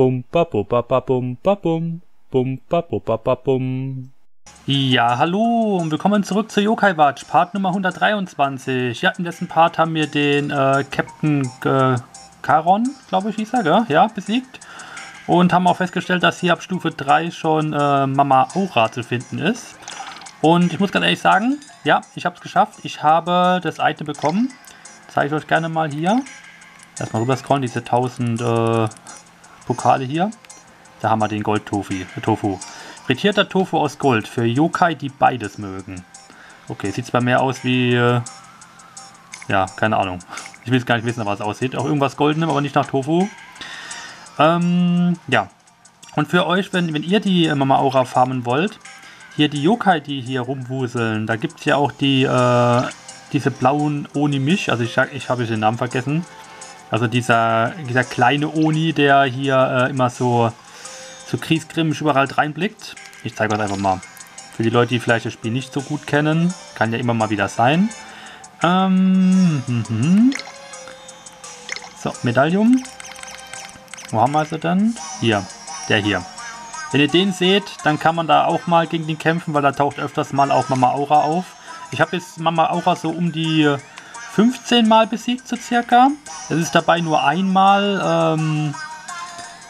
Bum, ba, bu, ba, ba, bum, ba, bum. Bum, ba, bu, ba, ba, bum. Ja, hallo und willkommen zurück zur Yokai Watch, Part Nummer 123. Ja, im letzten Part haben wir den Captain Karon, glaube ich, hieß er, gell? Ja, besiegt. Und haben auch festgestellt, dass hier ab Stufe 3 schon Mama Hora zu finden ist. Und ich muss ganz ehrlich sagen, ja, ich habe es geschafft. Ich habe das Item bekommen. Zeige ich euch gerne mal hier. Erstmal rüber scrollen, diese 1000 Pokale hier. Da haben wir den Goldtofu. Frittierter Tofu aus Gold für Yokai, die beides mögen. Okay, sieht zwar mehr aus wie... ja, keine Ahnung. Ich will es gar nicht wissen, was es aussieht. Auch irgendwas Goldenem, aber nicht nach Tofu. Ja. Und für euch, wenn ihr die Mama Hora farmen wollt, hier die Yokai, die hier rumwuseln, da gibt es ja auch die, diese blauen Oni-Misch, also ich habe den Namen vergessen, also dieser kleine Oni, der hier immer so kriegsgrimmig überall reinblickt. Ich zeige euch einfach mal. Für die Leute, die vielleicht das Spiel nicht so gut kennen, kann ja immer mal wieder sein. So, Medaillum. Wo haben wir sie denn? Hier, der hier. Wenn ihr den seht, dann kann man da auch mal gegen den kämpfen, weil da taucht öfters mal auch Mama Hora auf. Ich habe jetzt Mama Hora so um die 15 Mal besiegt, so circa. Es ist dabei nur einmal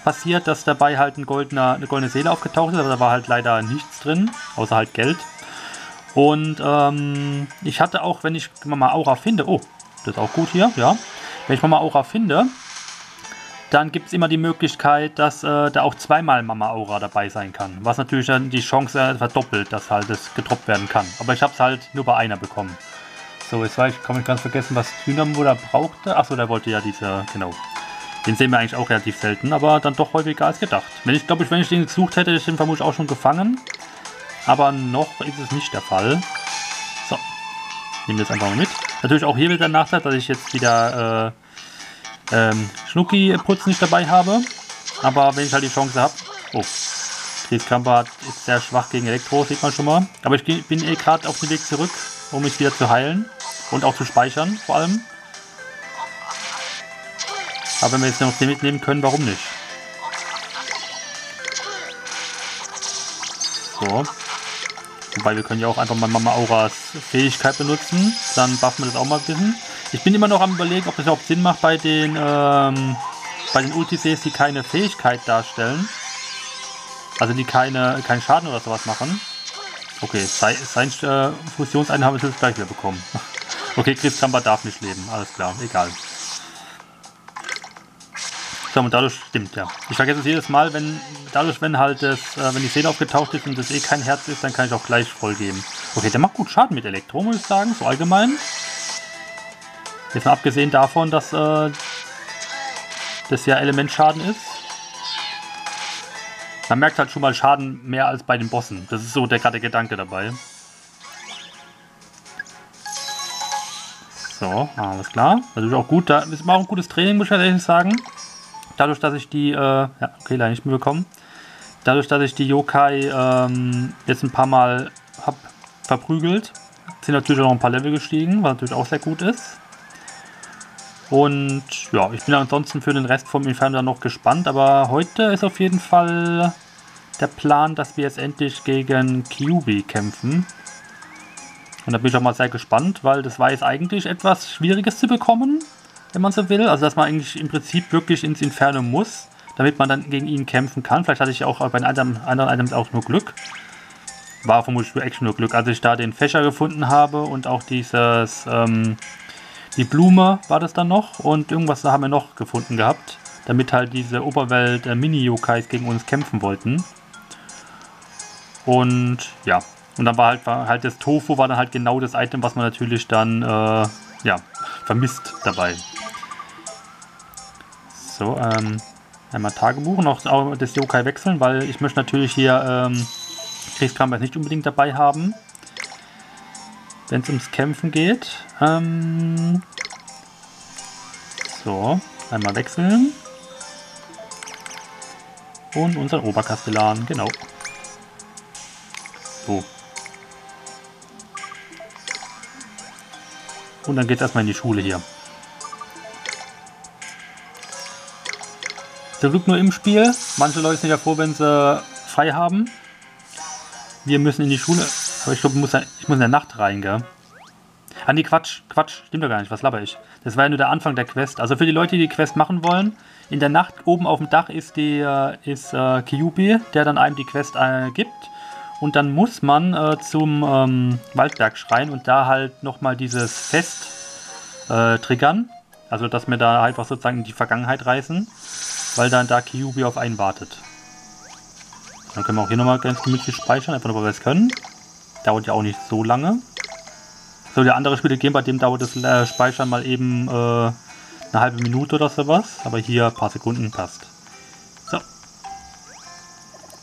passiert, dass dabei halt eine goldene Seele aufgetaucht ist, aber da war halt leider nichts drin, außer halt Geld. Und ich hatte auch, wenn ich Mama Hora finde, oh, das ist auch gut hier, ja. Wenn ich Mama Hora finde, dann gibt es immer die Möglichkeit, dass da auch zweimal Mama Hora dabei sein kann. Was natürlich dann die Chance verdoppelt, dass halt das gedroppt werden kann. Aber ich habe es halt nur bei einer bekommen. So, jetzt kann ich ganz vergessen, was Thunamuda brauchte. Achso, der wollte ja diese, genau. Den sehen wir eigentlich auch relativ selten, aber dann doch häufiger als gedacht. Wenn ich den gesucht hätte, hätte ich den vermutlich auch schon gefangen. Aber noch ist es nicht der Fall. So, nehmen wir es einfach mal mit. Natürlich auch hier wieder der Nachteil, dass ich jetzt wieder... Schnucki-Putz nicht dabei habe, aber wenn ich halt die Chance habe, oh, Chris Krampa ist sehr schwach gegen Elektro, sieht man schon mal, aber ich bin eh gerade auf dem Weg zurück, um mich wieder zu heilen und auch zu speichern vor allem, aber wenn wir jetzt noch den mitnehmen können, warum nicht? So, wobei wir können ja auch einfach mal Mama Horas Fähigkeit benutzen, dann buffen wir das auch mal ein bisschen. Ich bin immer noch am Überlegen, ob das überhaupt Sinn macht bei den Ultises, die keine Fähigkeit darstellen. Also die keinen Schaden oder sowas machen. Okay, sein Fusionseinheit habe ich jetzt gleich wieder bekommen. Okay, Chris Krampa darf nicht leben, alles klar, egal. So, und dadurch stimmt, ja. Ich vergesse es jedes Mal, wenn die Seele aufgetaucht ist und das eh kein Herz ist, dann kann ich auch gleich voll geben. Okay, der macht gut Schaden mit Elektro, muss ich sagen, so allgemein. Jetzt mal abgesehen davon, dass das ja Elementschaden ist. Man merkt halt schon mal Schaden mehr als bei den Bossen. Das ist so der Gedanke dabei. So, alles klar. Natürlich auch gut. Da ist immer auch ein gutes Training, muss ich ehrlich sagen. Dadurch, dass ich die... ja, okay, leider nicht mehr bekommen. Dadurch, dass ich die Yokai jetzt ein paar Mal hab verprügelt, sind natürlich auch noch ein paar Level gestiegen, was natürlich auch sehr gut ist. Und ja, ich bin ansonsten für den Rest vom Inferno dann noch gespannt, aber heute ist auf jeden Fall der Plan, dass wir jetzt endlich gegen Kyubi kämpfen. Und da bin ich auch mal sehr gespannt, weil das war jetzt eigentlich etwas Schwieriges zu bekommen, wenn man so will. Also dass man eigentlich im Prinzip wirklich ins Inferno muss, damit man dann gegen ihn kämpfen kann. Vielleicht hatte ich auch bei den anderen Items auch nur Glück. War vermutlich echt nur Glück, als ich da den Fächer gefunden habe und auch dieses... die Blume war das dann noch und irgendwas haben wir noch gefunden gehabt, damit halt diese Oberwelt Mini-Yokais gegen uns kämpfen wollten. Und ja, und dann war halt das Tofu, war dann halt genau das Item, was man natürlich dann ja, vermisst dabei. So, einmal Tagebuch und auch das Yokai wechseln, weil ich möchte natürlich hier Chris Krampa nicht unbedingt dabei haben, wenn es ums Kämpfen geht. So, einmal wechseln. Und unseren Oberkastellan, genau. So. Und dann geht es erstmal in die Schule hier. Der Glück nur im Spiel. Manche Leute sind ja froh, wenn sie frei haben. Wir müssen in die Schule. Aber ich glaube, ich muss in der Nacht rein, gell? Ah, nee, Quatsch. Stimmt doch gar nicht. Was labber ich? Das war ja nur der Anfang der Quest. Also für die Leute, die Quest machen wollen, in der Nacht oben auf dem Dach ist Kyubi, der dann einem die Quest gibt. Und dann muss man zum Waldberg schreien und da halt nochmal dieses Fest triggern. Also, dass wir da einfach sozusagen in die Vergangenheit reisen, weil dann da Kyubi auf einen wartet. Dann können wir auch hier nochmal ganz gemütlich speichern, einfach nur, weil wir es können. Dauert ja auch nicht so lange. So, der andere Spiele gehen, bei dem dauert das Speichern mal eben eine halbe Minute oder sowas. Aber hier ein paar Sekunden passt. So.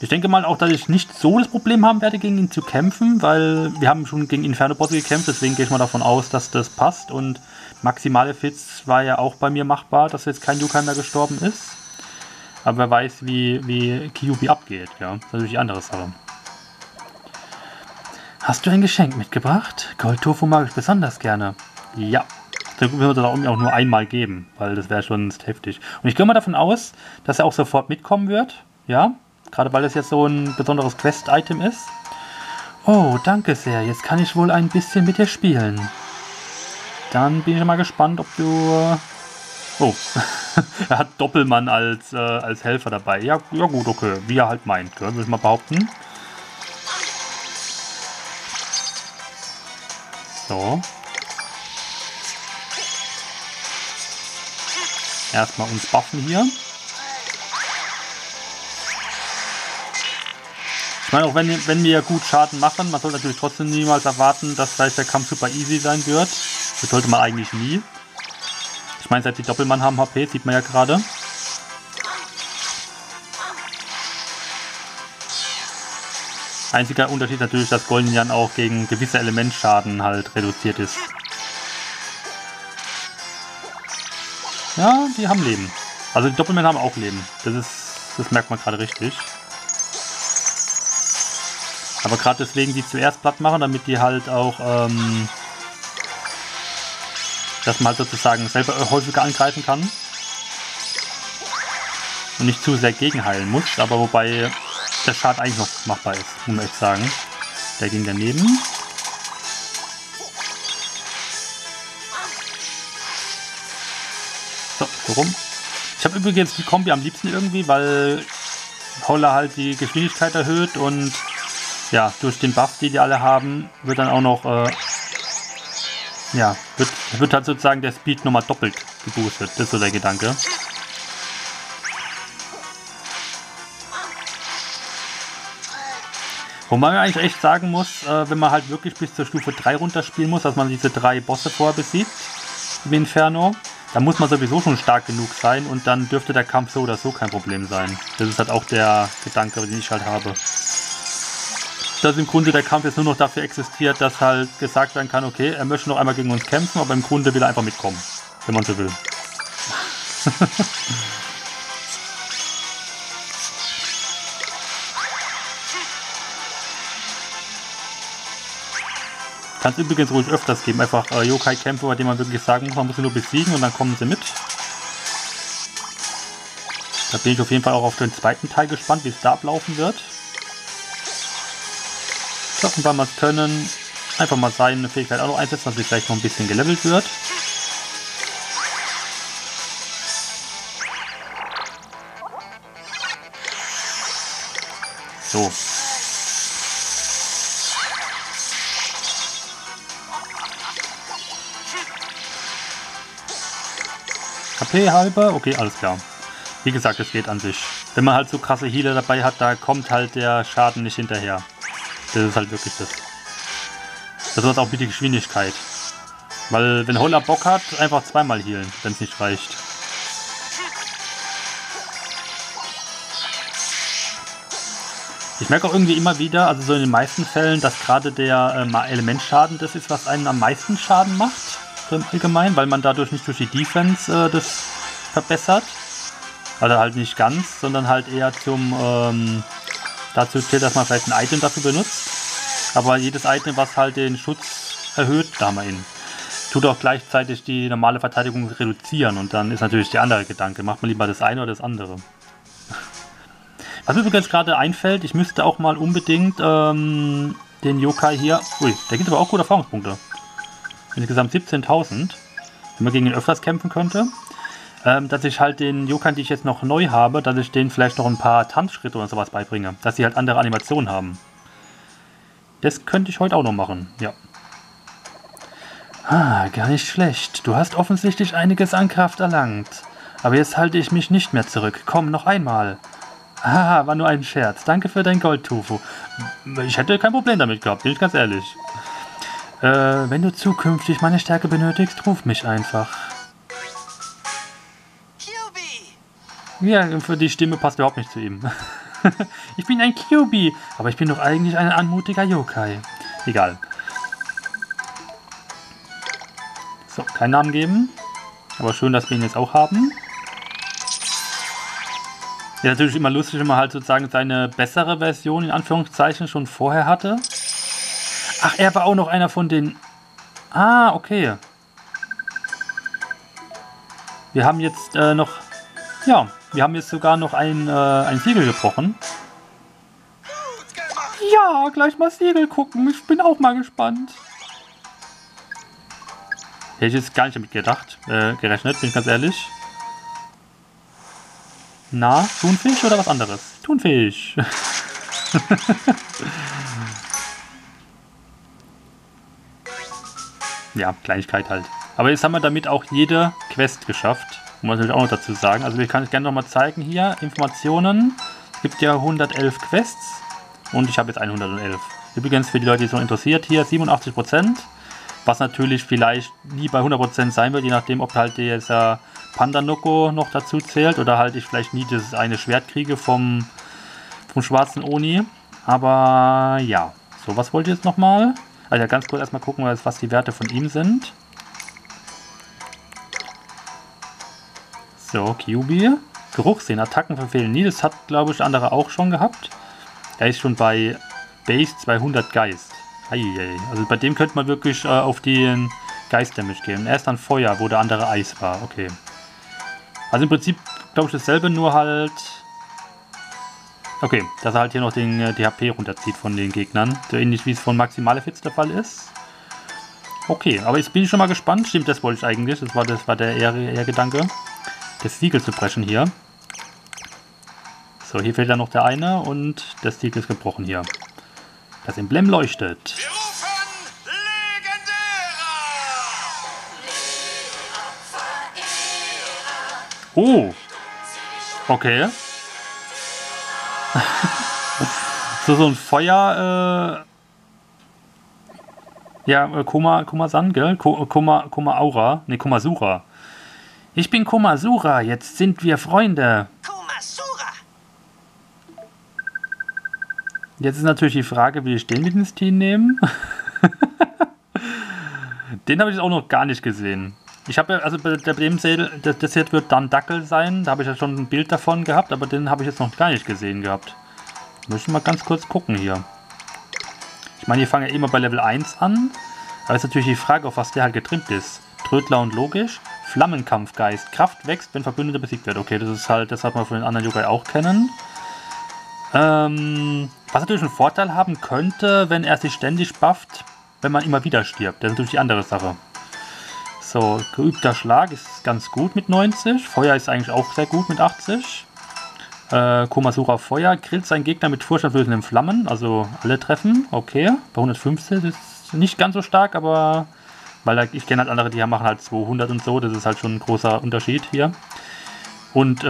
Ich denke mal auch, dass ich nicht so das Problem haben werde, gegen ihn zu kämpfen, weil wir haben schon gegen Inferno-Bosse gekämpft. Deswegen gehe ich mal davon aus, dass das passt. Und Maximale Fitz war ja auch bei mir machbar, dass jetzt kein Yokai mehr gestorben ist. Aber wer weiß, wie Kyubi abgeht. Ja, das ist natürlich die andere Sache. Hast du ein Geschenk mitgebracht? Goldtofu mag ich besonders gerne. Ja. Dann müssen wir das auch nur einmal geben, weil das wäre schon heftig. Und ich gehe mal davon aus, dass er auch sofort mitkommen wird. Ja, gerade weil es jetzt so ein besonderes Quest-Item ist. Oh, danke sehr. Jetzt kann ich wohl ein bisschen mit dir spielen. Dann bin ich mal gespannt, ob du... Oh, er hat Doppelmann als Helfer dabei. Ja gut, okay. Wie er halt meint, würde ich mal behaupten. So. Erstmal uns buffen hier. Ich meine, auch wenn wir gut Schaden machen, man soll natürlich trotzdem niemals erwarten, dass vielleicht der Kampf super easy sein wird. Das sollte man eigentlich nie. Ich meine, seit die Doppelmann haben HP, sieht man ja gerade. Einziger Unterschied natürlich, dass Golden Jan auch gegen gewisse Elementschaden halt reduziert ist. Ja, die haben Leben. Also die Doppelmänner haben auch Leben. Das merkt man gerade richtig. Aber gerade deswegen die zuerst platt machen, damit die halt auch, dass man halt sozusagen selber häufiger angreifen kann. Und nicht zu sehr gegenheilen muss, aber wobei... der Schaden eigentlich noch machbar ist, muss ich sagen. Der ging daneben. So rum. Ich habe übrigens die Kombi am liebsten irgendwie, weil Holla halt die Geschwindigkeit erhöht und ja, durch den Buff, die alle haben, wird dann auch noch ja, wird halt sozusagen der Speed nochmal doppelt geboostet. Das ist so der Gedanke. Wo man eigentlich echt sagen muss, wenn man halt wirklich bis zur Stufe 3 runterspielen muss, dass man diese 3 Bosse vorher besiegt im Inferno, dann muss man sowieso schon stark genug sein und dann dürfte der Kampf so oder so kein Problem sein. Das ist halt auch der Gedanke, den ich halt habe. Dass im Grunde der Kampf jetzt nur noch dafür existiert, dass halt gesagt werden kann, okay, er möchte noch einmal gegen uns kämpfen, aber im Grunde will er einfach mitkommen, wenn man so will. Kann es übrigens ruhig öfters geben, einfach Yokai-Kämpfe, bei denen man wirklich sagen muss, man muss sie nur besiegen und dann kommen sie mit. Da bin ich auf jeden Fall auch auf den zweiten Teil gespannt, wie es da ablaufen wird. Schaffen wir mal können, einfach mal seine Fähigkeit auch noch einsetzen, dass sie vielleicht noch ein bisschen gelevelt wird. So. HP halber, okay, alles klar. Wie gesagt, es geht an sich. Wenn man halt so krasse Healer dabei hat, da kommt halt der Schaden nicht hinterher. Das ist halt wirklich das. Das ist auch mit der Geschwindigkeit. Weil wenn Holla Bock hat, einfach zweimal healen, wenn es nicht reicht. Ich merke auch irgendwie immer wieder, also so in den meisten Fällen, dass gerade der Elementschaden das ist, was einen am meisten Schaden macht. Im Allgemeinen, weil man dadurch nicht durch die Defense das verbessert. Also halt nicht ganz, sondern halt eher zum dazu zählt, dass man vielleicht ein Item dafür benutzt. Aber jedes Item, was halt den Schutz erhöht, da mal hin, tut auch gleichzeitig die normale Verteidigung reduzieren. Und dann ist natürlich der andere Gedanke, macht man lieber das eine oder das andere. Was mir übrigens gerade einfällt, ich müsste auch mal unbedingt den Yokai hier... Ui, der gibt aber auch gute Erfahrungspunkte. Insgesamt 17.000. Wenn man gegen ihn öfters kämpfen könnte. Dass ich halt den Yokai, die ich jetzt noch neu habe, dass ich denen vielleicht noch ein paar Tanzschritte oder sowas beibringe. Dass sie halt andere Animationen haben. Das könnte ich heute auch noch machen, ja. Ah, gar nicht schlecht. Du hast offensichtlich einiges an Kraft erlangt. Aber jetzt halte ich mich nicht mehr zurück. Komm, noch einmal. Ah, war nur ein Scherz. Danke für dein Goldtofu. Ich hätte kein Problem damit gehabt, bin ich ganz ehrlich. Wenn du zukünftig meine Stärke benötigst, ruf mich einfach. Kyubi. Ja, für die Stimme passt überhaupt nicht zu ihm. Ich bin ein Kyubi, aber ich bin doch eigentlich ein anmutiger Yokai. Egal. So, keinen Namen geben. Aber schön, dass wir ihn jetzt auch haben. Ja, natürlich immer lustig, wenn man halt sozusagen seine bessere Version, in Anführungszeichen, schon vorher hatte. Ach, er war auch noch einer von den... Ah, okay. Wir haben jetzt noch... Ja, wir haben jetzt sogar noch ein Siegel gebrochen. Ja, gleich mal Siegel gucken. Ich bin auch mal gespannt. Hätte ich jetzt gar nicht damit gerechnet, bin ich ganz ehrlich. Na, Thunfisch oder was anderes? Thunfisch! Ja, Kleinigkeit halt. Aber jetzt haben wir damit auch jede Quest geschafft. Muss natürlich auch noch dazu sagen. Also ich kann es gerne nochmal zeigen hier. Informationen. Es gibt ja 111 Quests. Und ich habe jetzt 111. Übrigens für die Leute, die es noch interessiert, hier 87%. Was natürlich vielleicht nie bei 100% sein wird, je nachdem, ob halt dieser Pandanoko noch dazu zählt oder halt ich vielleicht nie dieses eine Schwert kriege vom schwarzen Oni. Aber ja, so was wollte ich jetzt nochmal. Also ganz kurz erstmal gucken, was die Werte von ihm sind. So, Kyubi. Geruchssinn, Attacken verfehlen nie. Das hat, glaube ich, andere auch schon gehabt. Er ist schon bei Base 200 Geist. Also bei dem könnte man wirklich auf den Geist-Damage gehen. Er ist dann Feuer, wo der andere Eis war. Okay. Also im Prinzip, glaube ich, dasselbe, nur halt... Okay, dass er halt hier noch die HP runterzieht von den Gegnern. So ähnlich wie es von Maximale Fitz der Fall ist. Okay, aber jetzt bin ich schon mal gespannt. Stimmt, das wollte ich eigentlich. Das war der eher Gedanke, das Siegel zu brechen hier. So, hier fehlt dann noch der eine und das Siegel ist gebrochen hier. Das Emblem leuchtet. Wir rufen Legendärer! Oh! Okay. so ein Feuer... Ja, Koma-San, gell? Koma-Aura. Ne, Komasura. Ich bin Komasura, jetzt sind wir Freunde. Jetzt ist natürlich die Frage, will ich den mit ins Team nehmen? Den habe ich jetzt auch noch gar nicht gesehen. Ich habe ja, also bei dem Sädel, das hier wird dann Dackel sein. Da habe ich ja schon ein Bild davon gehabt, aber den habe ich jetzt noch gar nicht gesehen gehabt. Müssen wir mal ganz kurz gucken hier. Ich meine, die fangen ja immer bei Level 1 an. Da ist natürlich die Frage, auf was der halt getrimmt ist. Trödler und logisch. Flammenkampfgeist. Kraft wächst, wenn Verbündete besiegt werden. Okay, das ist halt, das hat man von den anderen Yokai auch kennen. Was natürlich einen Vorteil haben könnte, wenn er sich ständig bufft, wenn man immer wieder stirbt. Das ist natürlich die andere Sache. So, geübter Schlag ist ganz gut mit 90. Feuer ist eigentlich auch sehr gut mit 80. Komasura Feuer grillt seinen Gegner mit furchteinflößenden Flammen. Also alle treffen. Okay, bei 150 ist nicht ganz so stark, aber... Weil ich kenne halt andere, die machen halt 200 und so. Das ist halt schon ein großer Unterschied hier. Und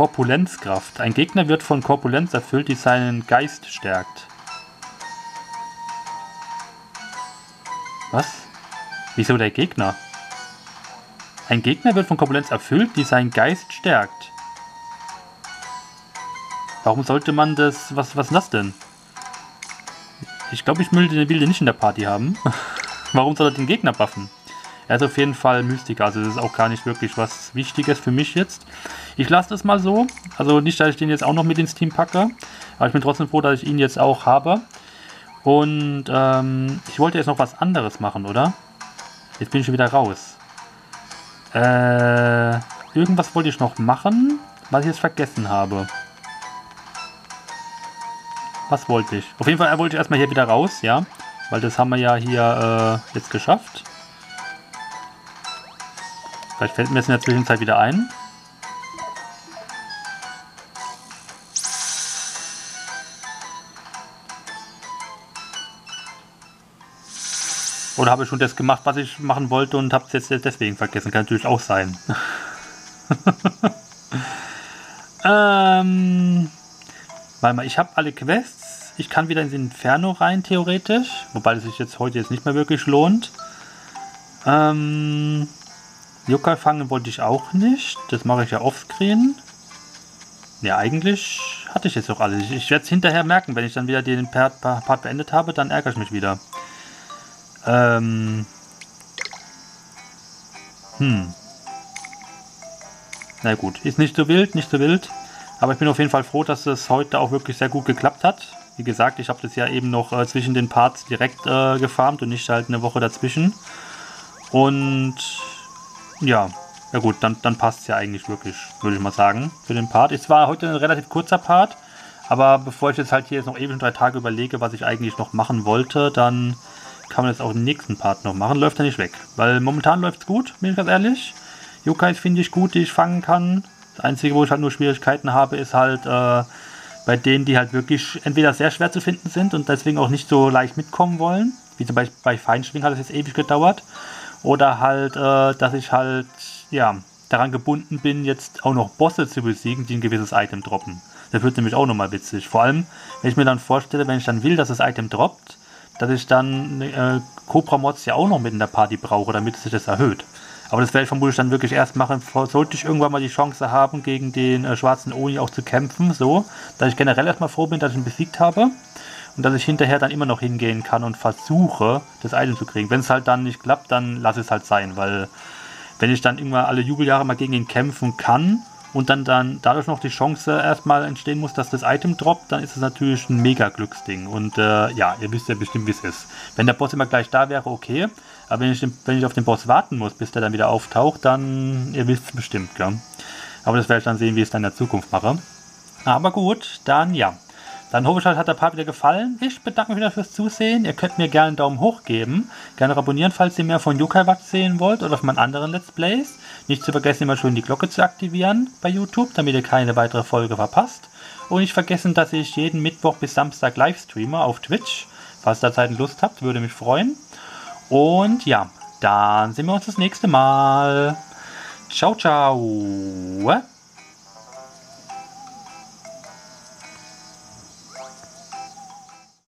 Korpulenzkraft. Ein Gegner wird von Korpulenz erfüllt, die seinen Geist stärkt. Was? Wieso der Gegner? Ein Gegner wird von Korpulenz erfüllt, die seinen Geist stärkt. Warum sollte man das... Was ist das denn? Ich glaube, ich will den Bilder nicht in der Party haben. Warum soll er den Gegner buffen? Er ist auf jeden Fall Mystiker, also das ist auch gar nicht wirklich was Wichtiges für mich jetzt. Ich lasse das mal so, also nicht, dass ich den jetzt auch noch mit ins Team packe, aber ich bin trotzdem froh, dass ich ihn jetzt auch habe. Und ich wollte jetzt noch was anderes machen, oder? Jetzt bin ich schon wieder raus. Irgendwas wollte ich noch machen, was ich jetzt vergessen habe. Was wollte ich? Auf jeden Fall, er wollte erstmal hier wieder raus, ja. Weil das haben wir ja hier jetzt geschafft. Vielleicht fällt mir das in der Zwischenzeit wieder ein. Oder habe ich schon das gemacht, was ich machen wollte und habe es jetzt deswegen vergessen? Kann natürlich auch sein. Warte mal, ich habe alle Quests. Ich kann wieder ins Inferno rein, theoretisch. Wobei es sich jetzt heute nicht mehr wirklich lohnt. Yokai fangen wollte ich auch nicht. Das mache ich ja offscreen. Ja, eigentlich hatte ich jetzt auch alles. Ich werde es hinterher merken, wenn ich dann wieder den Part beendet habe, dann ärgere ich mich wieder. Na gut, ist nicht so wild, nicht so wild. Aber ich bin auf jeden Fall froh, dass es heute auch wirklich sehr gut geklappt hat. Wie gesagt, ich habe das ja eben noch zwischen den Parts direkt gefarmt und nicht halt eine Woche dazwischen. Und ja gut, dann passt es ja eigentlich wirklich, würde ich mal sagen, für den Part. Es war heute ein relativ kurzer Part, aber bevor ich jetzt halt hier jetzt noch ewig 3 Tage überlege, was ich eigentlich noch machen wollte, dann kann man das auch im nächsten Part noch machen. Läuft ja nicht weg, weil momentan läuft es gut, bin ich ganz ehrlich. Yokais finde ich gut, die ich fangen kann. Das Einzige, wo ich halt nur Schwierigkeiten habe, ist halt bei denen, die halt wirklich entweder sehr schwer zu finden sind und deswegen auch nicht so leicht mitkommen wollen. Wie zum Beispiel bei Feinschwing hat es jetzt ewig gedauert. Oder halt, dass ich halt, ja, daran gebunden bin, jetzt auch noch Bosse zu besiegen, die ein gewisses Item droppen. Das wird nämlich auch nochmal witzig. Vor allem, wenn ich mir dann vorstelle, wenn ich dann will, dass das Item droppt, dass ich dann Cobra-Mods ja auch noch mit in der Party brauche, damit sich das erhöht. Aber das werde ich vermutlich dann wirklich erst machen, sollte ich irgendwann mal die Chance haben, gegen den schwarzen Oni auch zu kämpfen, so, dass ich generell erstmal froh bin, dass ich ihn besiegt habe. Und dass ich hinterher dann immer noch hingehen kann und versuche, das Item zu kriegen. Wenn es halt dann nicht klappt, dann lasse ich es halt sein. Weil wenn ich dann irgendwann alle Jubeljahre mal gegen ihn kämpfen kann und dann dadurch noch die Chance erstmal entstehen muss, dass das Item droppt, dann ist es natürlich ein mega Glücksding. Und ja, ihr wisst ja bestimmt, wie es ist. Wenn der Boss immer gleich da wäre, okay. Aber wenn ich auf den Boss warten muss, bis der dann wieder auftaucht, dann, ihr wisst es bestimmt, gell. Aber das werde ich dann sehen, wie ich es dann in der Zukunft mache. Aber gut, dann ja. Dann hoffe ich, hat der Part wieder gefallen. Ich bedanke mich wieder fürs Zusehen. Ihr könnt mir gerne einen Daumen hoch geben. Gerne abonnieren, falls ihr mehr von Yokai Watch sehen wollt oder von meinen anderen Let's Plays. Nicht zu vergessen, immer schön die Glocke zu aktivieren bei YouTube, damit ihr keine weitere Folge verpasst. Und nicht vergessen, dass ich jeden Mittwoch bis Samstag live streame auf Twitch. Falls ihr da Zeit und Lust habt, würde mich freuen. Und ja, dann sehen wir uns das nächste Mal. Ciao, ciao.